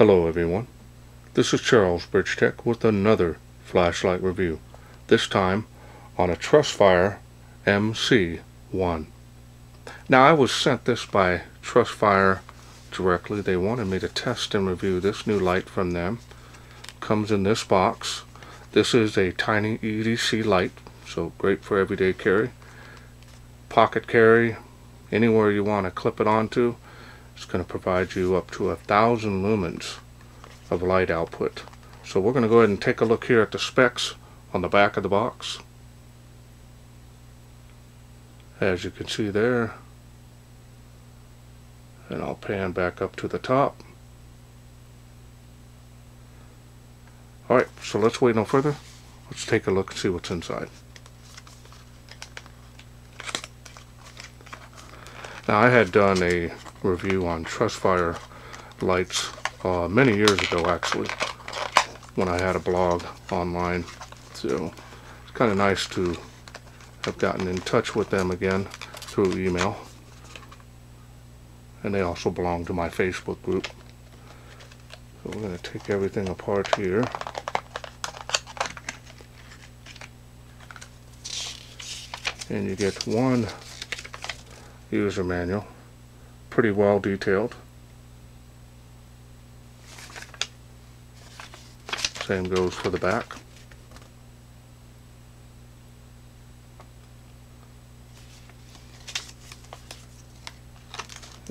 Hello everyone, this is Charles Bridgetek with another flashlight review, this time on a Trustfire MC1. Now I was sent this by Trustfire directly. They wanted me to test and review this new light from them. Comes in this box. This is a tiny EDC light, so great for everyday carry, pocket carry, anywhere you want to clip it onto. It's going to provide you up to 1,000 lumens of light output. So we're going to go ahead and take a look here at the specs on the back of the box. As you can see there, and I'll pan back up to the top. Alright, so let's wait no further. Let's take a look and see what's inside. Now I had done a review on Trustfire lights many years ago, actually, when I had a blog online, so it's kind of nice to have gotten in touch with them again through email, and they also belong to my Facebook group. So we're going to take everything apart here. And you get one user manual, pretty well detailed. Same goes for the back.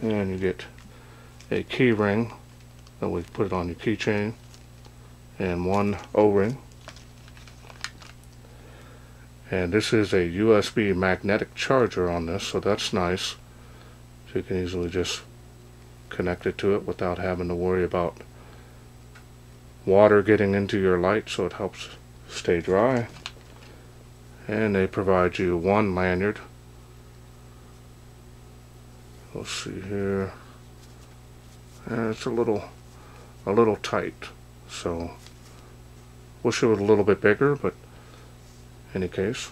And you get a key ring that we put it on your keychain, and one O-ring. And this is a USB magnetic charger on this, so that's nice. So you can easily just connect it to it without having to worry about water getting into your light, so it helps stay dry. And they provide you one lanyard. Let's see here. And it's a little tight, so wish it was a little bit bigger, but in any case,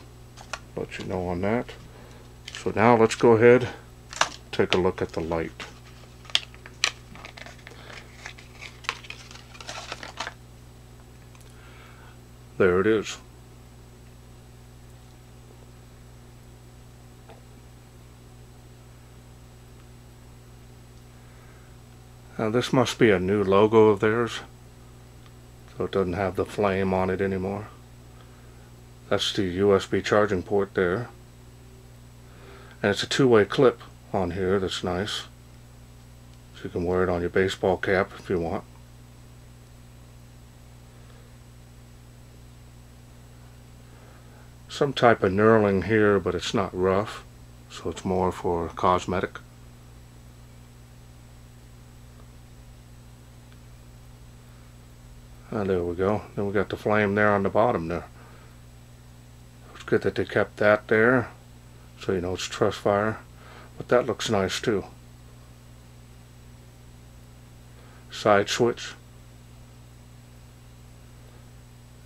let you know on that. So now let's go ahead, take a look at the light. There it is. Now this must be a new logo of theirs, so it doesn't have the flame on it anymore. That's the USB charging port there, and it's a two-way clip on here. That's nice, so you can wear it on your baseball cap if you want. Some type of knurling here, but it's not rough, so it's more for cosmetic. And there we go. Then we got the flame there on the bottom there. It's good that they kept that there, so you know it's Trustfire. But that looks nice too. Side switch.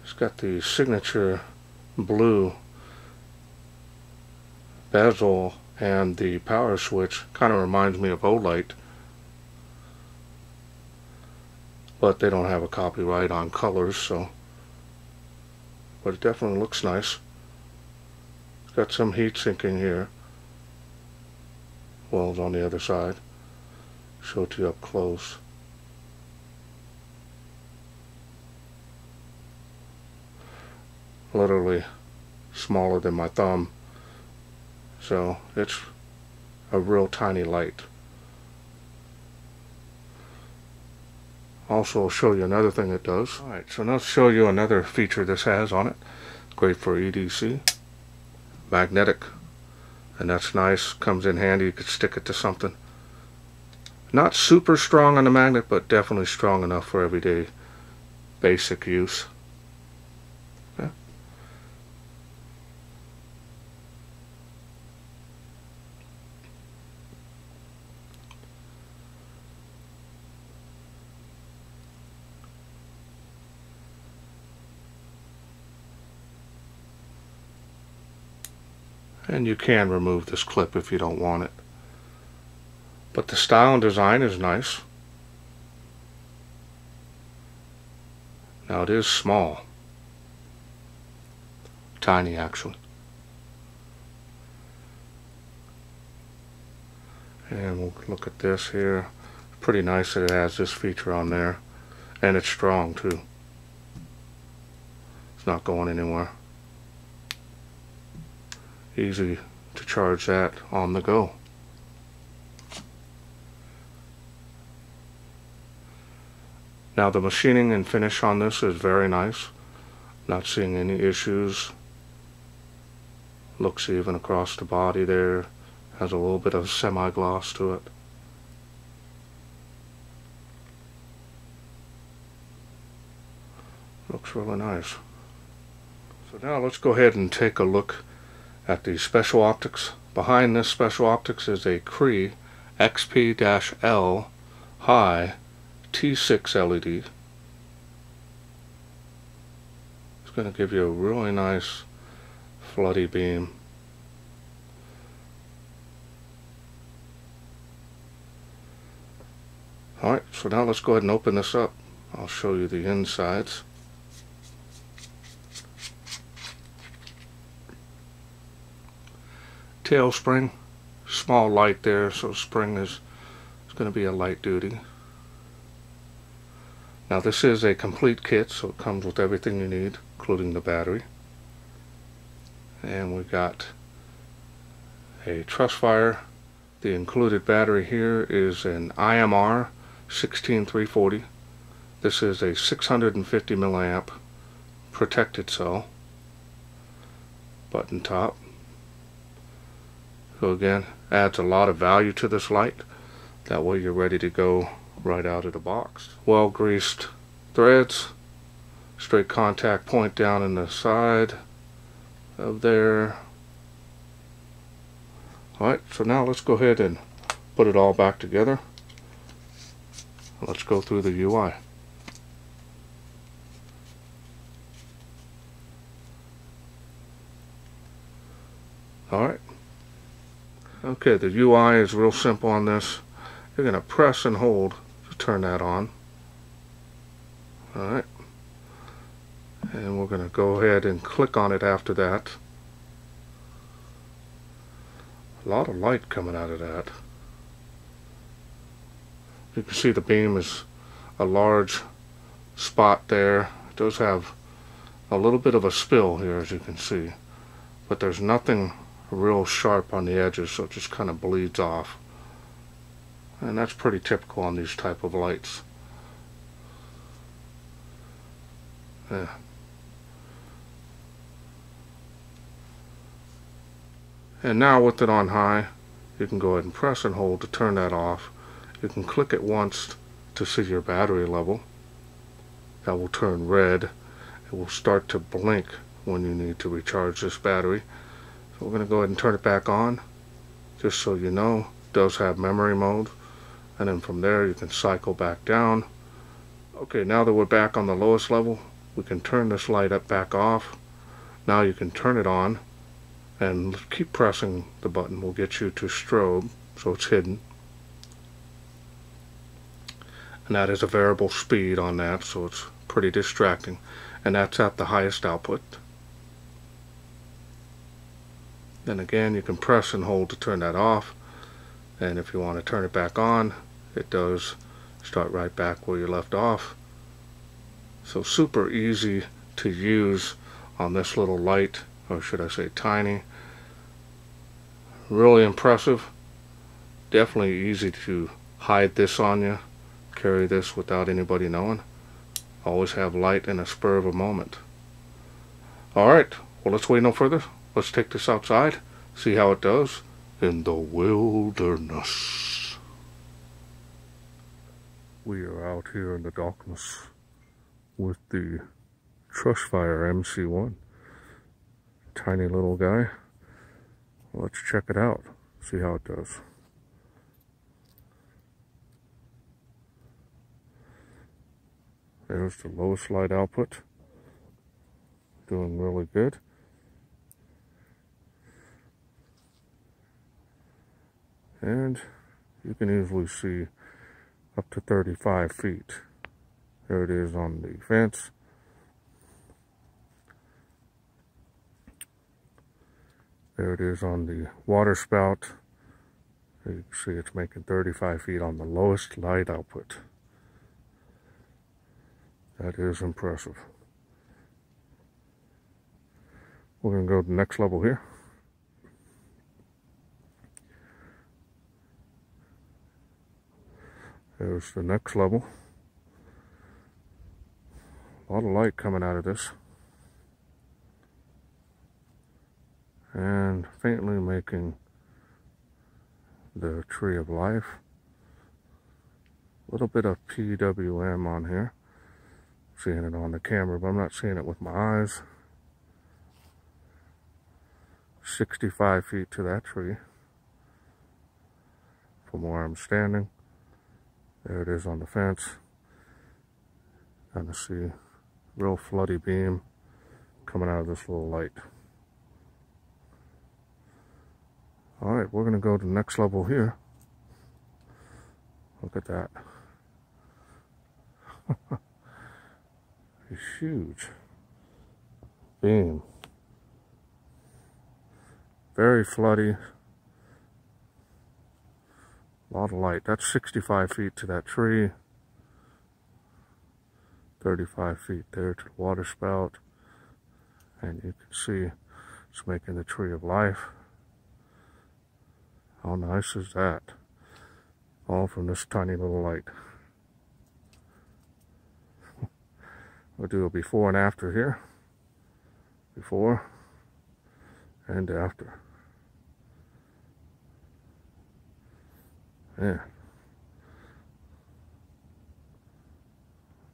It's got the signature blue bezel and the power switch. Kind of reminds me of Olight, but they don't have a copyright on colors, so. But it definitely looks nice. It's got some heat sinking here. Welds on the other side. Show it to you up close. Literally smaller than my thumb, so it's a real tiny light. Also show you another thing it does. Alright, so now I'll show you another feature this has on it. Great for EDC. Magnetic. And that's nice. Comes in handy. You could stick it to something. Not super strong on the magnet, but definitely strong enough for everyday basic use. Yeah. And you can remove this clip if you don't want it. But the style and design is nice. Now it is small. Tiny, actually. And we'll look at this here. Pretty nice that it has this feature on there. And it's strong too. It's not going anywhere. Easy to charge that on the go. Now the machining and finish on this is very nice. Not seeing any issues. Looks even across the body there. Has a little bit of semi-gloss to it. Looks really nice. So now let's go ahead and take a look at the special optics. Behind this special optics is a Cree XP-L HI T6 LED. It's going to give you a really nice floody beam. Alright, so now let's go ahead and open this up. I'll show you the insides. Tail spring, small light there, so spring is going to be a light duty. Now this is a complete kit, so it comes with everything you need, including the battery. And we got a Trustfire. The included battery here is an IMR 16340. This is a 650 milliamp protected cell. Button top. So again, adds a lot of value to this light. That way you're ready to go right out of the box. Well greased threads. Straight contact point down in the side of there. Alright, so now let's go ahead and put it all back together. Let's go through the UI. Alright. Okay, the UI is real simple on this. You're going to press and hold to turn that on. Alright. And we're going to go ahead and click on it after that. A lot of light coming out of that. You can see the beam is a large spot there. It does have a little bit of a spill here, as you can see, but there's nothing real sharp on the edges, so it just kind of bleeds off, and that's pretty typical on these type of lights. Yeah. And now with it on high, you can go ahead and press and hold to turn that off. You can click it once to see your battery level. That will turn red. It will start to blink when you need to recharge this battery. So we're going to go ahead and turn it back on. Just so you know, it does have memory mode. And then from there you can cycle back down. Okay, now that we're back on the lowest level, we can turn this light up back off. Now you can turn it on. And keep pressing the button will get you to strobe, so it's hidden. And that is a variable speed on that, so it's pretty distracting. And that's at the highest output. Then again, you can press and hold to turn that off. And if you want to turn it back on, it does start right back where you left off. So super easy to use on this little light, or should I say tiny. Really impressive. Definitely easy to hide this on you. Carry this without anybody knowing. Always have light in a spur of a moment. Alright, well let's wait no further. Let's take this outside, see how it does in the wilderness. We are out here in the darkness with the Trustfire MC1. Tiny little guy. Let's check it out, see how it does. There's the lowest light output. Doing really good. And you can easily see up to 35 feet. There it is on the fence. There it is on the water spout. You can see it's making 35 feet on the lowest light output. That is impressive. We're going to go to the next level here. There's the next level. A lot of light coming out of this. And faintly making the tree of life. A little bit of PWM on here. Seeing it on the camera, but I'm not seeing it with my eyes. 65 feet to that tree from where I'm standing. There it is on the fence. Kind of see real floody beam coming out of this little light. Alright, we're going to go to the next level here. Look at that. It's huge beam. Very floody. A lot of light. That's 65 feet to that tree. 35 feet there to the water spout. And you can see it's making the tree of life. How nice is that? All from this tiny little light. We'll do a before and after here. Before and after. Yeah.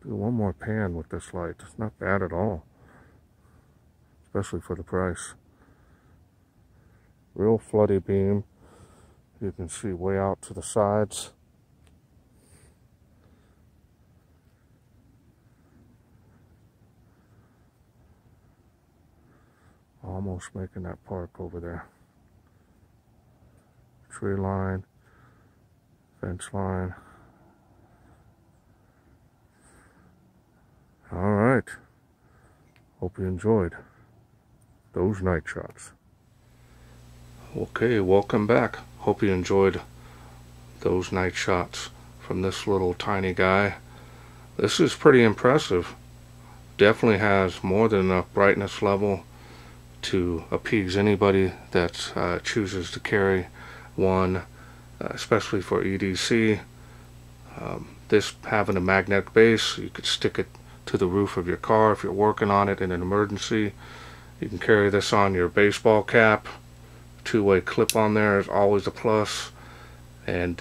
Do one more pan with this light. It's not bad at all. Especially for the price. Real floody beam. You can see way out to the sides. Almost making that park over there. Tree line. Fence line. Alright. Hope you enjoyed those night shots. Okay, welcome back. Hope you enjoyed those night shots from this little tiny guy. This is pretty impressive. Definitely has more than enough brightness level to appease anybody that chooses to carry one. Especially for EDC. This having a magnetic base, you could stick it to the roof of your car if you're working on it in an emergency. You can carry this on your baseball cap. Two-way clip on there is always a plus. And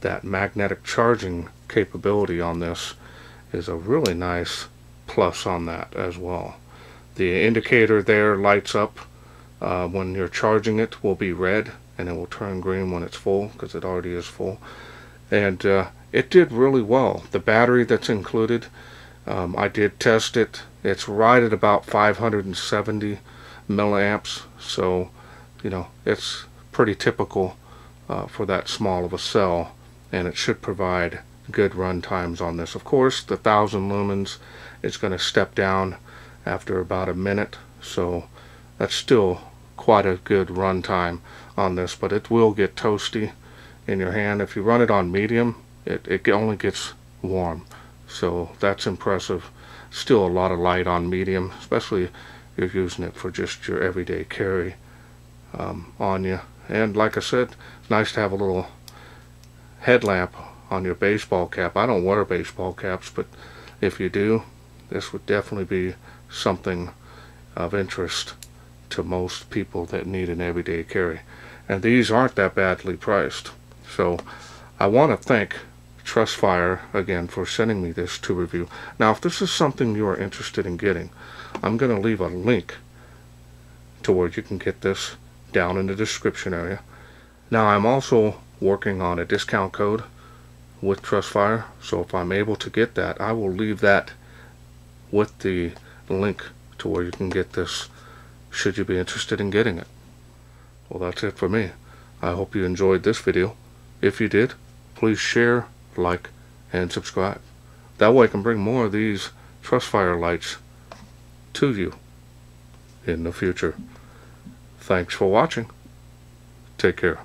that magnetic charging capability on this is a really nice plus on that as well. The indicator there lights up when you're charging it, will be red. And it will turn green when it's full, because it already is full. And it did really well. The battery that's included, I did test it. It's right at about 570 milliamps. So, you know, it's pretty typical for that small of a cell. And it should provide good run times on this. Of course, the 1000 lumens is going to step down after about a minute. So that's still quite a good run time on this, but it will get toasty in your hand. If you run it on medium, it only gets warm, so that's impressive. Still a lot of light on medium, especially if you're using it for just your everyday carry on you. And like I said, it's nice to have a little headlamp on your baseball cap. I don't wear baseball caps, but if you do, this would definitely be something of interest to most people that need an everyday carry. And these aren't that badly priced. So I want to thank Trustfire again for sending me this to review. Now if this is something you are interested in getting, I'm going to leave a link to where you can get this down in the description area. Now I'm also working on a discount code with Trustfire, so if I'm able to get that, I will leave that with the link to where you can get this should you be interested in getting it. Well, that's it for me. I hope you enjoyed this video. If you did, please share, like, and subscribe. That way I can bring more of these Trustfire lights to you in the future. Thanks for watching. Take care.